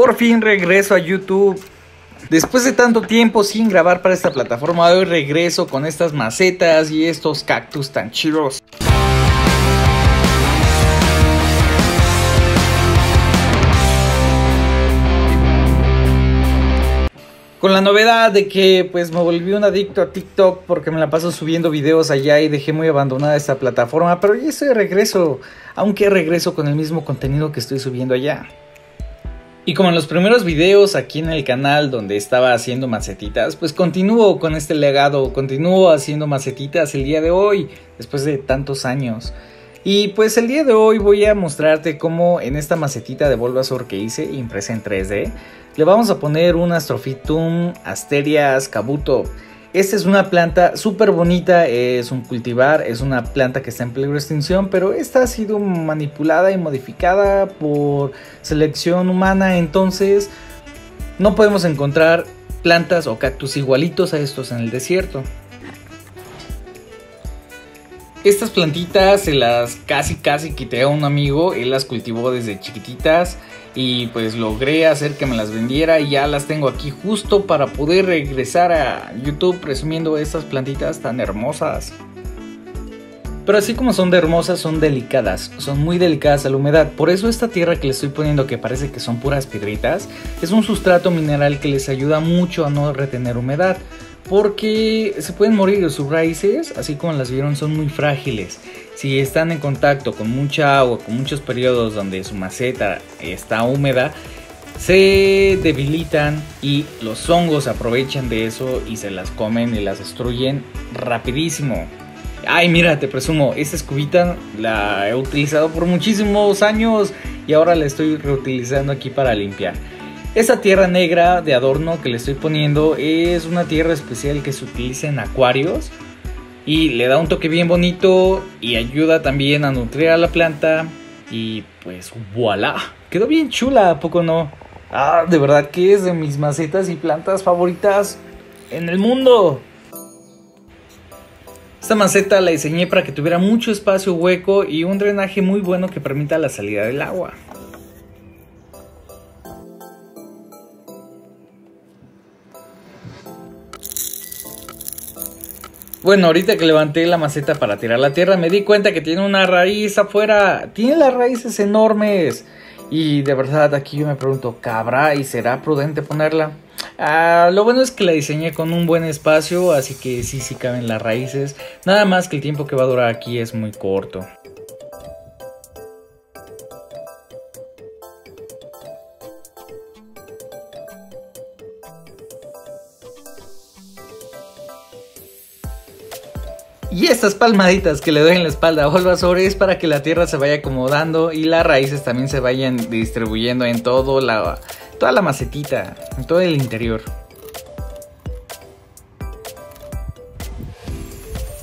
Por fin regreso a YouTube. Después de tanto tiempo sin grabar para esta plataforma, hoy regreso con estas macetas y estos cactus tan chidos. Con la novedad de que pues me volví un adicto a TikTok porque me la paso subiendo videos allá y dejé muy abandonada esta plataforma, pero ya estoy de regreso, aunque regreso con el mismo contenido que estoy subiendo allá. Y como en los primeros videos aquí en el canal donde estaba haciendo macetitas, pues continúo con este legado, continúo haciendo macetitas el día de hoy, después de tantos años. Y pues el día de hoy voy a mostrarte cómo en esta macetita de Bulbasaur que hice, impresa en 3D, le vamos a poner un Astrophytum Asterias Kabuto. Esta es una planta súper bonita, es un cultivar, es una planta que está en peligro de extinción, pero esta ha sido manipulada y modificada por selección humana, entonces no podemos encontrar plantas o cactus igualitos a estos en el desierto. Estas plantitas se las casi quité a un amigo, él las cultivó desde chiquititas y pues logré hacer que me las vendiera y ya las tengo aquí justo para poder regresar a YouTube presumiendo estas plantitas tan hermosas. Pero así como son de hermosas, son delicadas, son muy delicadas a la humedad. Por eso esta tierra que les estoy poniendo, que parece que son puras piedritas, es un sustrato mineral que les ayuda mucho a no retener humedad, porque se pueden morir de sus raíces, así como las vieron, son muy frágiles. Si están en contacto con mucha agua, con muchos periodos donde su maceta está húmeda, se debilitan y los hongos aprovechan de eso y se las comen y las destruyen rapidísimo. Ay, mira, te presumo, esta escobita la he utilizado por muchísimos años y ahora la estoy reutilizando aquí para limpiar. Esta tierra negra de adorno que le estoy poniendo es una tierra especial que se utiliza en acuarios y le da un toque bien bonito y ayuda también a nutrir a la planta y pues voilà, quedó bien chula, ¿a poco no? Ah, de verdad que es de mis macetas y plantas favoritas en el mundo. Esta maceta la diseñé para que tuviera mucho espacio hueco y un drenaje muy bueno que permita la salida del agua. Bueno, ahorita que levanté la maceta para tirar la tierra me di cuenta que tiene una raíz afuera. Tiene las raíces enormes. Y de verdad aquí yo me pregunto, ¿cabrá y será prudente ponerla? Ah, lo bueno es que la diseñé con un buen espacio, así que sí caben las raíces. Nada más que el tiempo que va a durar aquí es muy corto. Y estas palmaditas que le doy en la espalda a Bulbasaur es para que la tierra se vaya acomodando y las raíces también se vayan distribuyendo en toda la macetita, en todo el interior.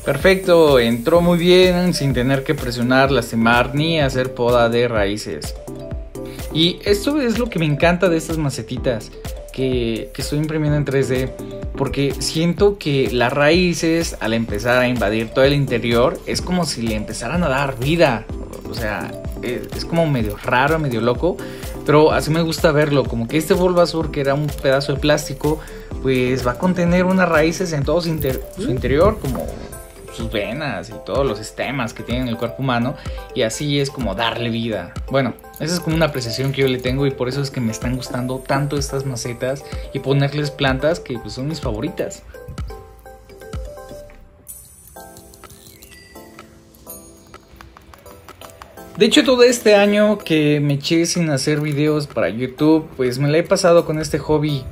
Perfecto, entró muy bien sin tener que presionar, lastimar ni hacer poda de raíces. Y esto es lo que me encanta de estas macetitas que estoy imprimiendo en 3D. Porque siento que las raíces al empezar a invadir todo el interior es como si le empezaran a dar vida. O sea, es como medio raro, medio loco, pero así me gusta verlo. Como que este Bulbasaur que era un pedazo de plástico, pues va a contener unas raíces en todo su interior, como sus venas y todos los sistemas que tiene en el cuerpo humano. Y así es como darle vida. Bueno, esa es como una apreciación que yo le tengo y por eso es que me están gustando tanto estas macetas y ponerles plantas que pues, son mis favoritas. De hecho, todo este año que me eché sin hacer videos para YouTube, pues me la he pasado con este hobby.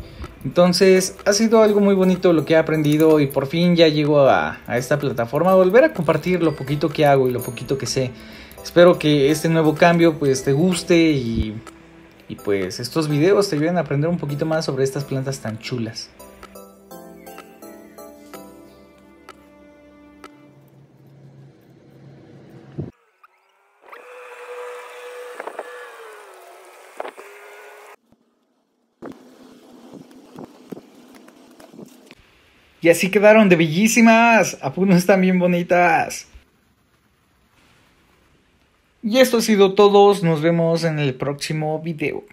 Entonces ha sido algo muy bonito lo que he aprendido y por fin ya llego a esta plataforma a volver a compartir lo poquito que hago y lo poquito que sé. Espero que este nuevo cambio pues te guste y pues estos videos te ayuden a aprender un poquito más sobre estas plantas tan chulas. Y así quedaron de bellísimas, a poco no están bien bonitas. Y esto ha sido todo, nos vemos en el próximo video.